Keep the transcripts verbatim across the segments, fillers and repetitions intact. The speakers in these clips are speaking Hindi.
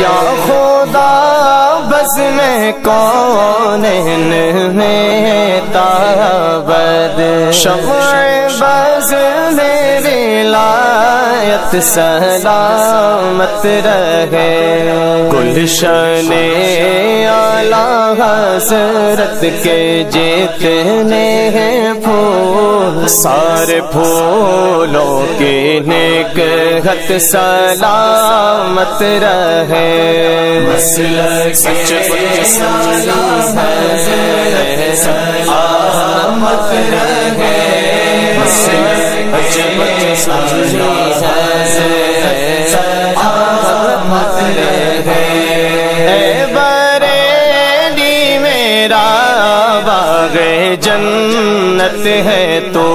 या खुदा बस में कौनैन में ताबद शम्मे बस मेरी लायत सलामत रहे गुलशने आला हसरत के जितने हैं फूल सारे फूलों के नेकहत सलामत रहे सलामत रहे सलामत रहे बरेली मेरा बागे जन्नत है तो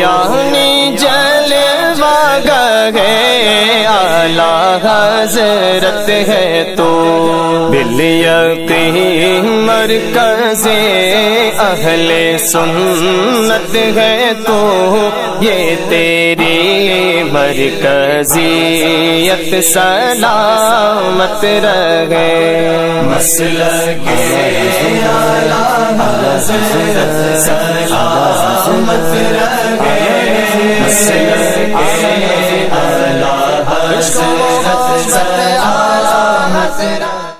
यानी जलवा गए आला हज़रत है तो बिलयक़ीन मरकज़े अहले सुन्नत है तो ये तेरी मरकज़ियत सलामत रहे मसलके आला हज़रत सलामत रहे मसलके आला हज़रत सलामत रहे।